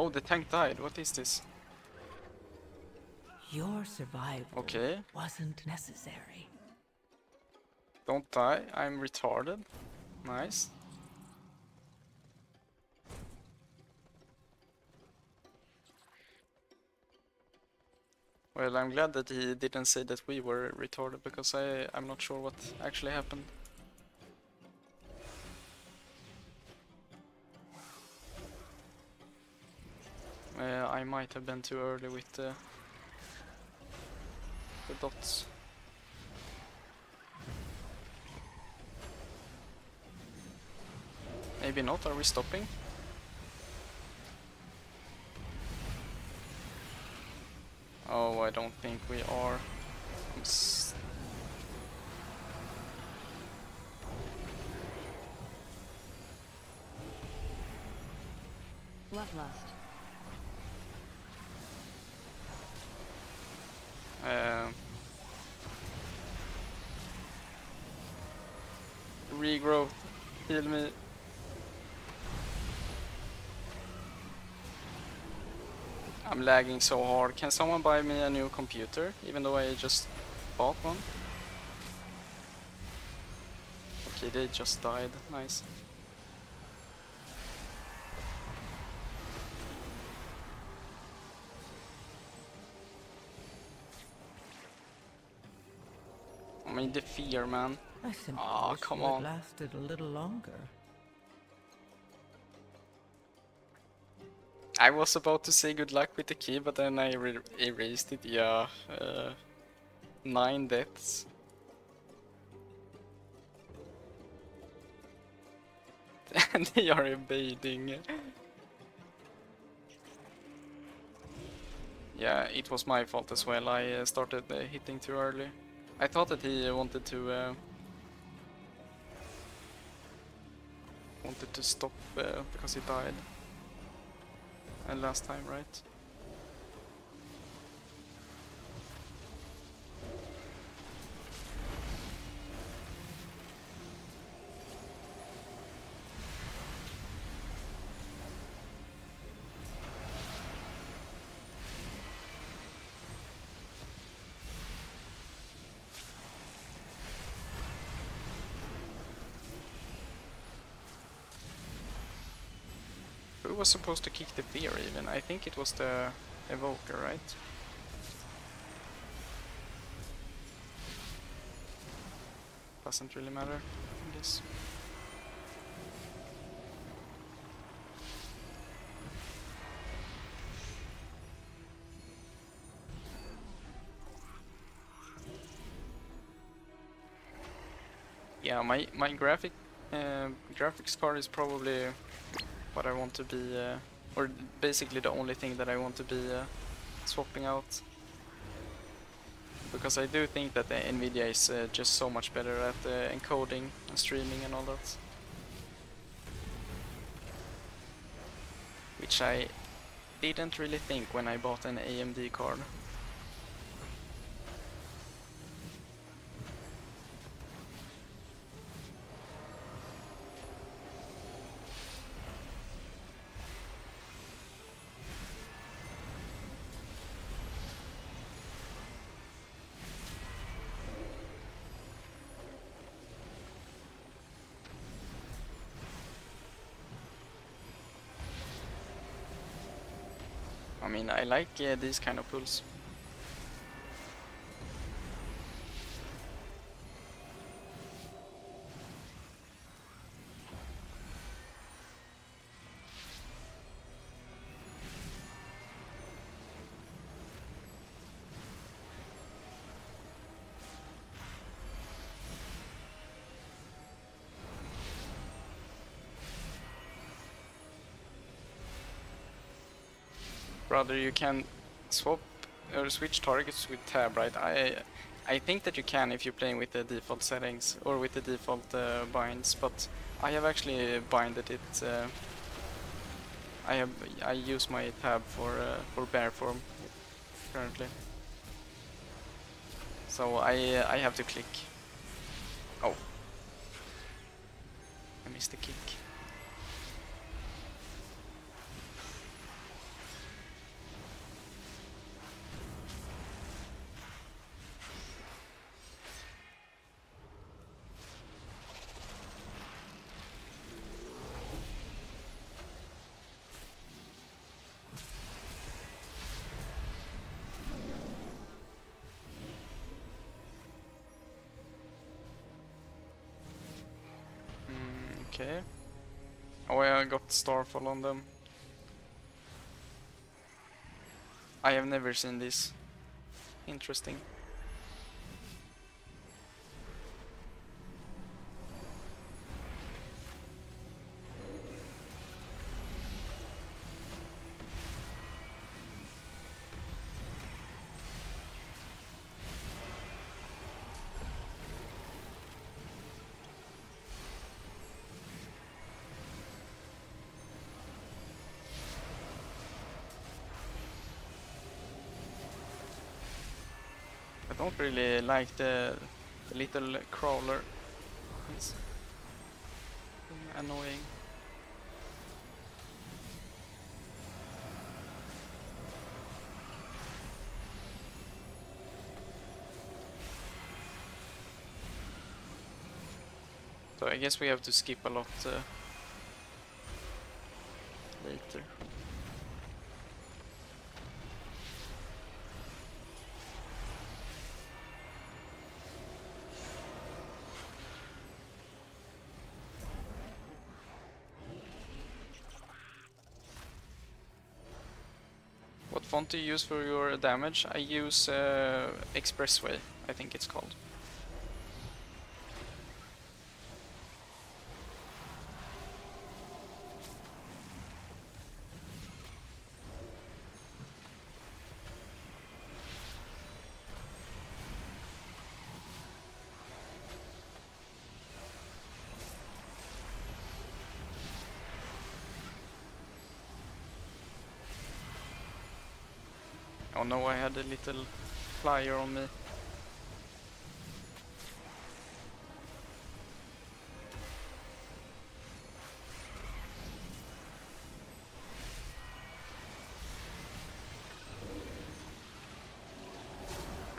Oh, the tank died. What is this? Your survival wasn't necessary. Don't die. I'm retarded. Nice. Well, I'm glad that he didn't say that we were retarded, because I'm not sure what actually happened. I might have been too early with the dots. Maybe not. Are we stopping? Oh, I don't think we are. Love lost. Regrowth. Heal me. I'm lagging so hard. Can someone buy me a new computer? Even though I just bought one. Okay, they just died. Nice. I mean, the fear, man. Oh, come on. Lasted a little longer. I was about to say good luck with the key, but then I erased it. Yeah, 9 deaths. And they are invading. Yeah, it was my fault as well. I started hitting too early. I thought that he wanted to stop because he died. And last time, right? Who was supposed to kick the fear even? I think it was the evoker, right? Doesn't really matter, I guess. Yeah, my graphics card is probably what I want to be, or basically the only thing that I want to be swapping out, because I do think that the NVIDIA is just so much better at encoding and streaming and all that, which I didn't really think when I bought an AMD card. I mean, I like these kind of pulls. Brother, you can swap or switch targets with tab, right? I think that you can if you're playing with the default settings or with the default binds, but I have actually binded it. I use my tab for bear form currently, so I have to click. Oh, I missed the kick. Okay. Oh yeah, I got Starfall on them. I have never seen this. Interesting. I don't really like the little crawler. It's annoying. So I guess we have to skip a lot later. Font to use for your damage? I use Expressway, I think it's called. Oh no, I had a little flyer on me.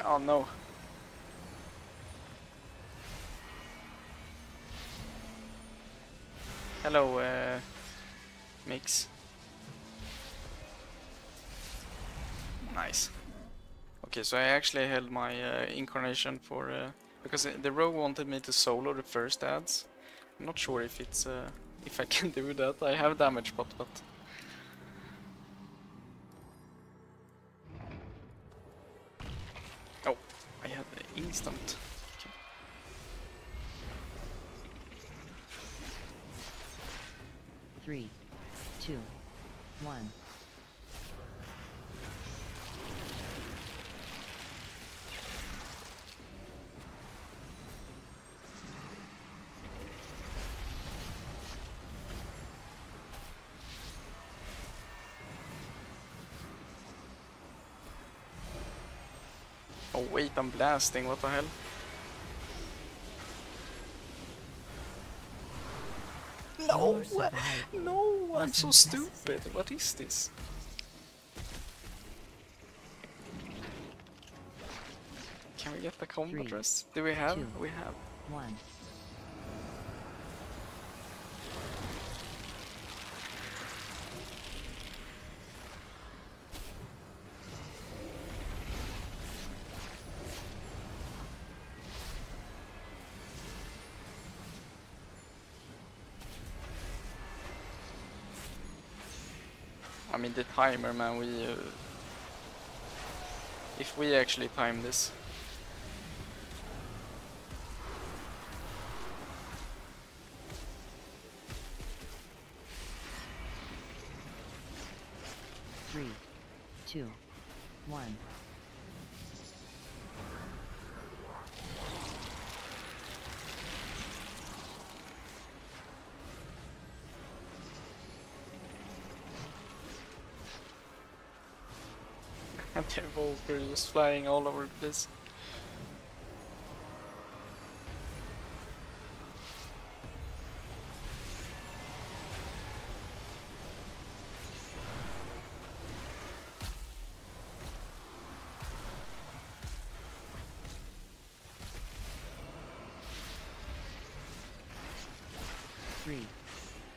Oh no. Hello, Mix. Nice. Okay, so I actually held my incarnation for because the rogue wanted me to solo the first ads. I'm not sure if it's if I can do that. I have damage pot, but oh, I had the instant. Okay. Three, two, one. Oh wait, I'm blasting, what the hell? No! No! I'm so stupid! What is this? Can we get the combat dress? Do we have? We have. I mean the timer, man, we... if we actually time this... Three, two, one... The Volker was flying all over the place. Three,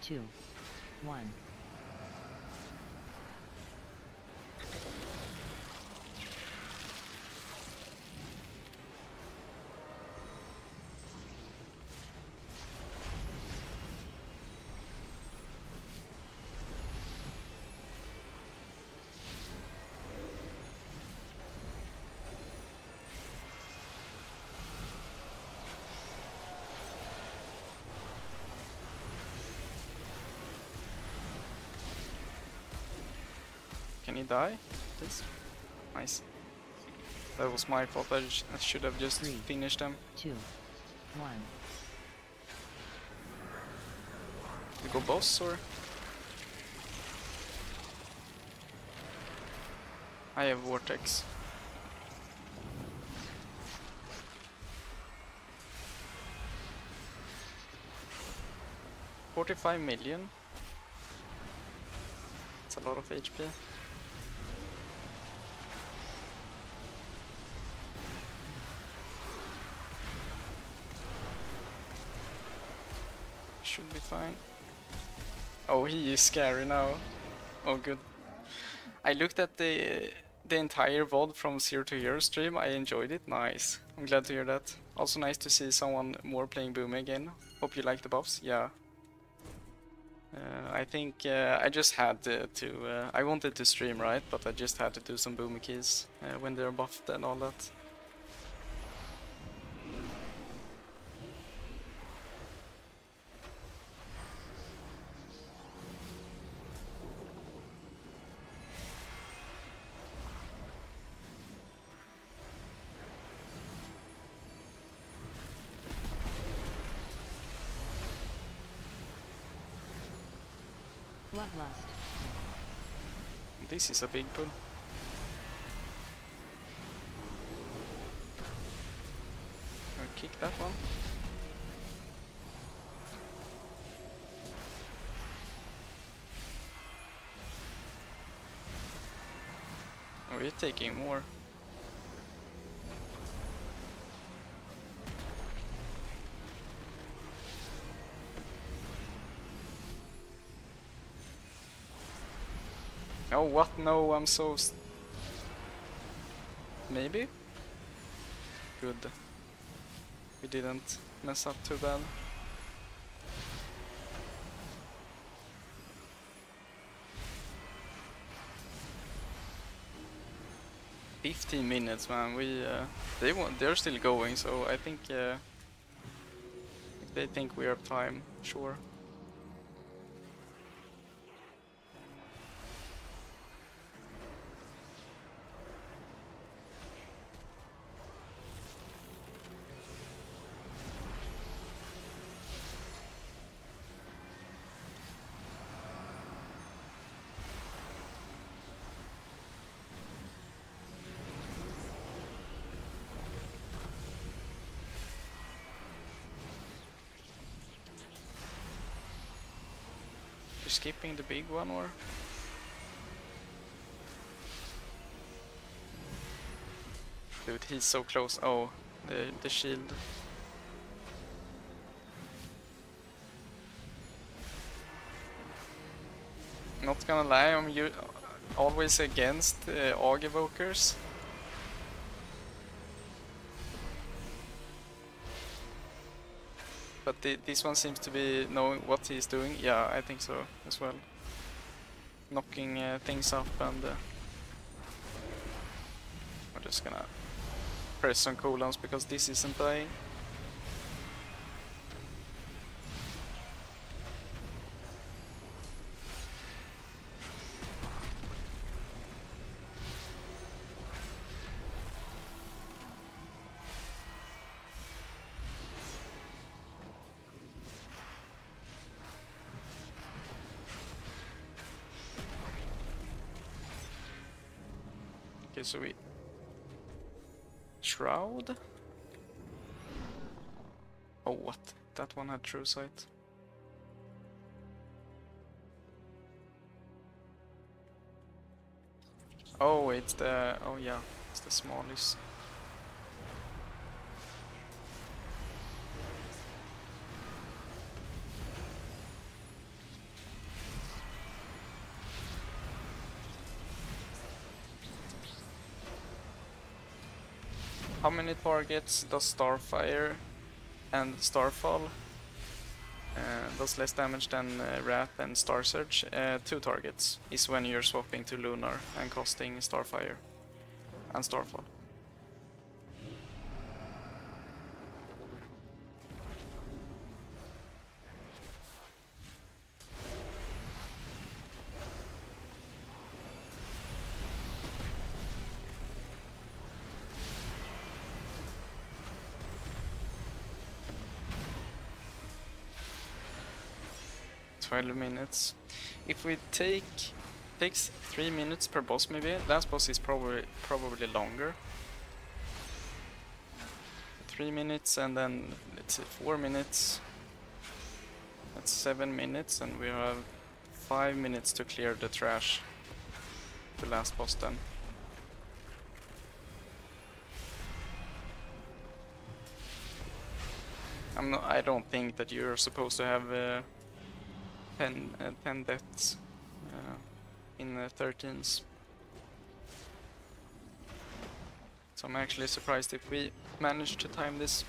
two, one. Can he die, please? Nice. That was my fault. I should have just finished him. 3, 2, 1. We go boss or? I have vortex. $45 million. That's a lot of HP. Should be fine. Oh, he is scary now. Oh, good. I looked at the entire VOD from Zero to Hero stream. I enjoyed it. Nice. I'm glad to hear that. Also nice to see someone more playing Boom again. Hope you like the buffs. Yeah. I think I just had to... I wanted to stream, right? But I just had to do some Boomy keys when they're buffed and all that. This is a big pull. I'll kick that one. Oh, we're taking more. Oh, what? No, I'm so... Maybe? Good. We didn't mess up too bad. $15 minutes, man. We... they're still going, so I think... if they think we have time, sure. Skipping the big one, or dude, he's so close. Oh, the shield. Not gonna lie, I'm always against AUG evokers. But this one seems to be knowing what he's doing. Yeah, I think so as well. Knocking things up, and I'm just gonna press on cooldowns because this isn't dying. So we shroud. Oh, what? That one had true sight. Oh, it's the... oh yeah, it's the smallest. How many targets does Starfire and Starfall does less damage than Wrath and Star Search? 2 targets is when you're swapping to Lunar and costing Starfire and Starfall. 12 minutes. If we takes 3 minutes per boss, maybe last boss is probably longer. 3 minutes, and then let's see, 4 minutes. That's 7 minutes, and we have 5 minutes to clear the trash. The last boss then. I don't think that you're supposed to have 10 deaths in the 13s. So I'm actually surprised if we managed to time this.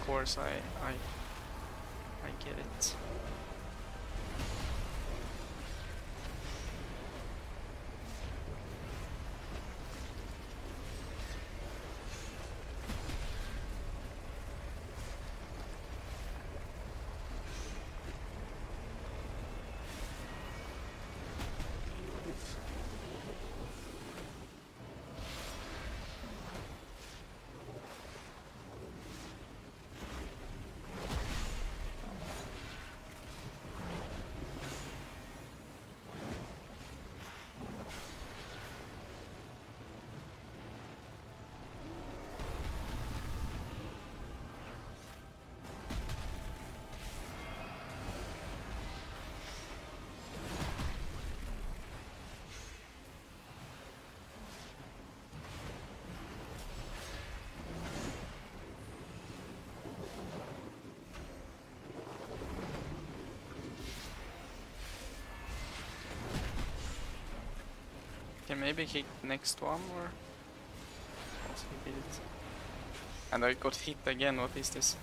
Of course, I get it. Can maybe hit next one or beat it. And I got hit again, what is this?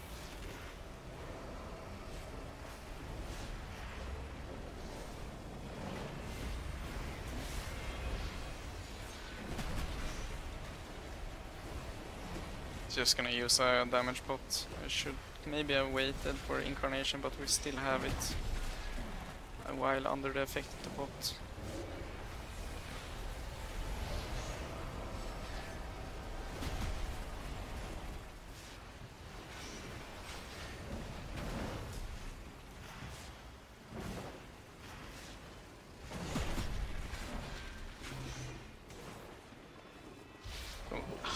Just gonna use a damage pot. I should maybe have waited for incarnation, but we still have it a while under the effect of the pot.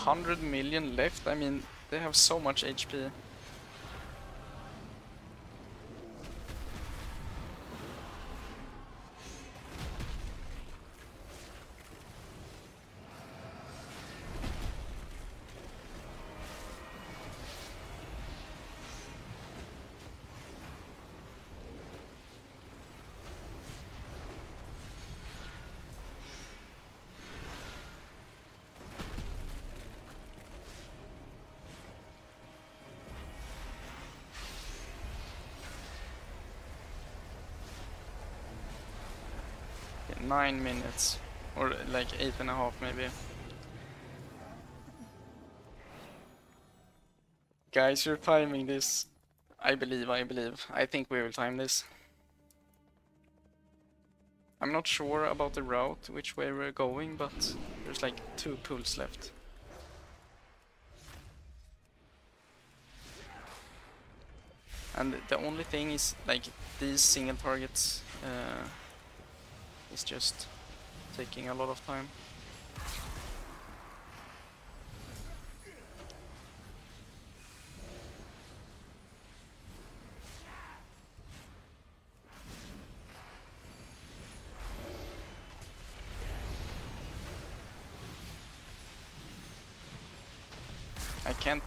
$100 million left. I mean, they have so much HP. Yeah, 9 minutes, or like 8.5 maybe. Guys, you're timing this. I believe. I think we will time this. I'm not sure about the route, which way we're going, but there's like 2 pools left. And the only thing is, like, these single targets... it's just taking a lot of time. I can't...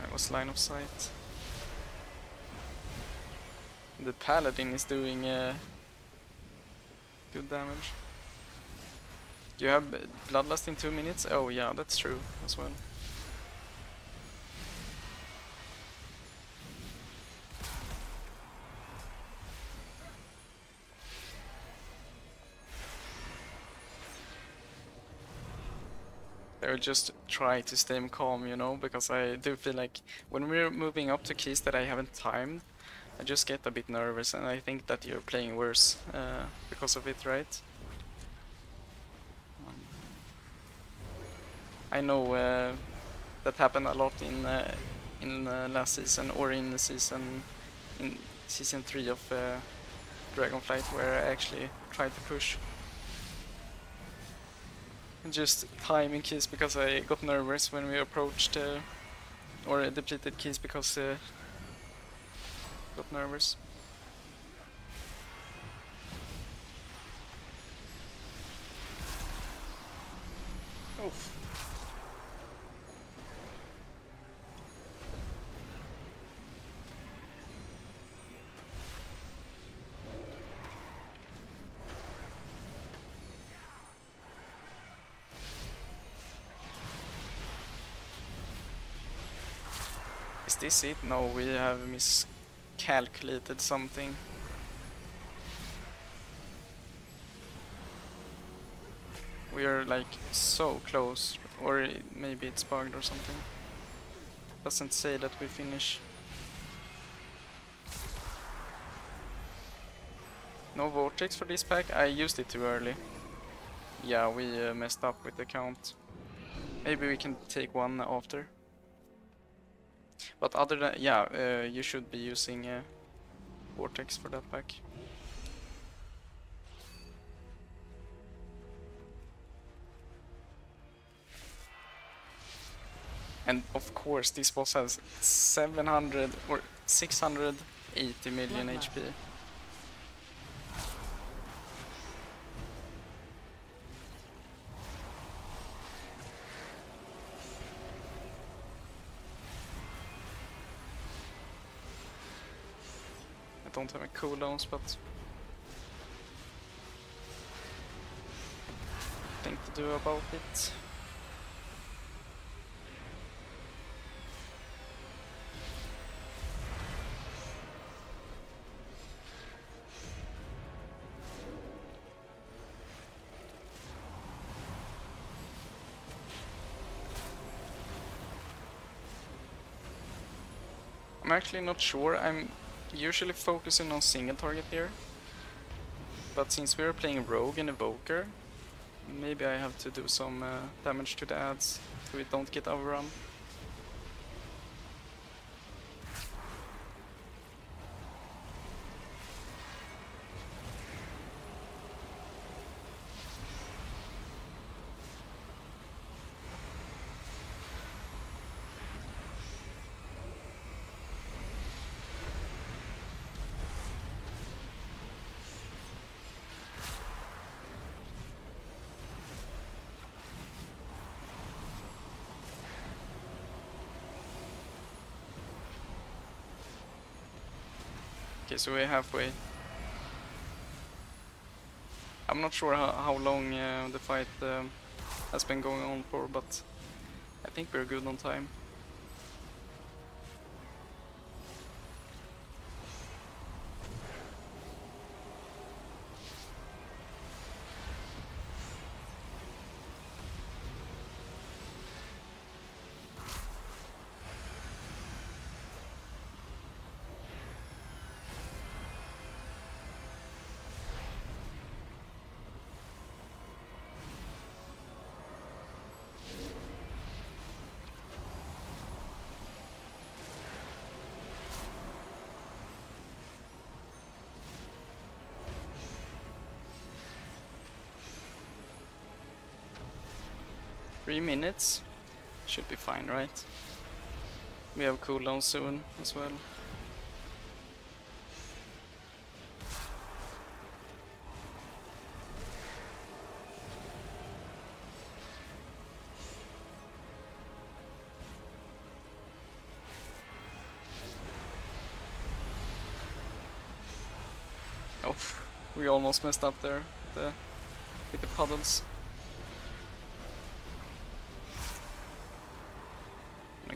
That was line of sight. The paladin is doing good damage. Do you have bloodlust in 2 minutes? Oh yeah, that's true as well. I'll just try to stay calm, you know, because I do feel like when we're moving up to keys that I haven't timed, I just get a bit nervous, and I think that you're playing worse because of it, right? I know that happened a lot in last season, or in the season season 3 of Dragonflight, where I actually tried to push and just timing keys because I got nervous when we approached or depleted keys because got nervous. Oof. Is this it? No, we have miscalculated something. We are like so close, or maybe it's bugged or something. Doesn't say that we finish. No vortex for this pack? I used it too early. Yeah, we messed up with the count. Maybe we can take one after. But other than, yeah, you should be using Vortex for that pack. And of course this boss has 700 or 680 million HP. Don't have any cooldowns, but nothing to do about it. I'm actually not sure. I'm usually focusing on single target here, but since we're playing Rogue and Evoker, maybe I have to do some damage to the adds so we don't get overrun. Okay, so we're halfway. I'm not sure how long the fight has been going on for, but I think we're good on time. Minutes should be fine, right? We have cooldown soon as well. Oh, we almost messed up there with the puddles.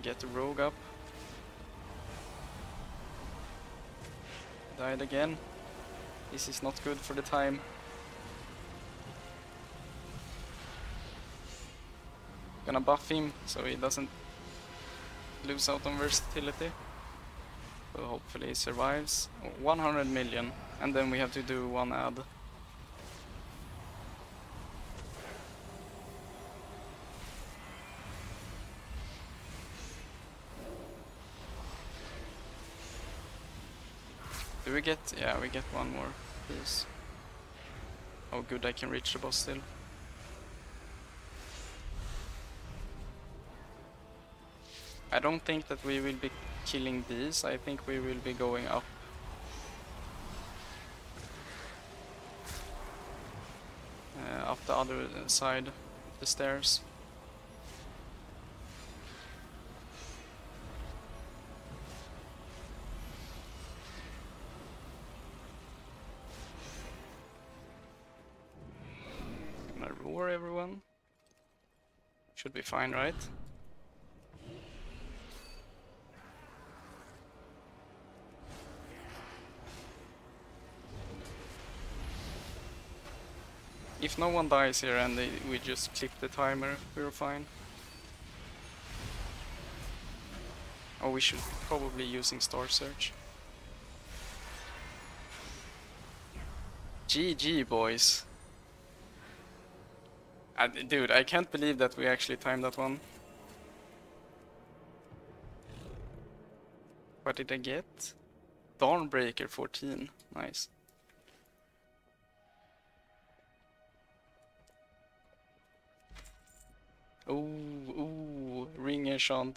Get the Rogue up. Died again. This is not good for the time. gonna buff him so he doesn't lose out on versatility. So hopefully he survives. 100 million, and then we have to do one ad. Do we get? Yeah, we get one more piece. Oh good, I can reach the boss still. I don't think that we will be killing these, I think we will be going up. Up the other side of the stairs. Roar everyone. Should be fine, right? If no one dies here and we just clip the timer, we're fine. Oh, we should probably be using Star Search. GG, boys. Dude, I can't believe that we actually timed that one. What did I get? Dawnbreaker 14. Nice. Ooh, ooh, ring enchant.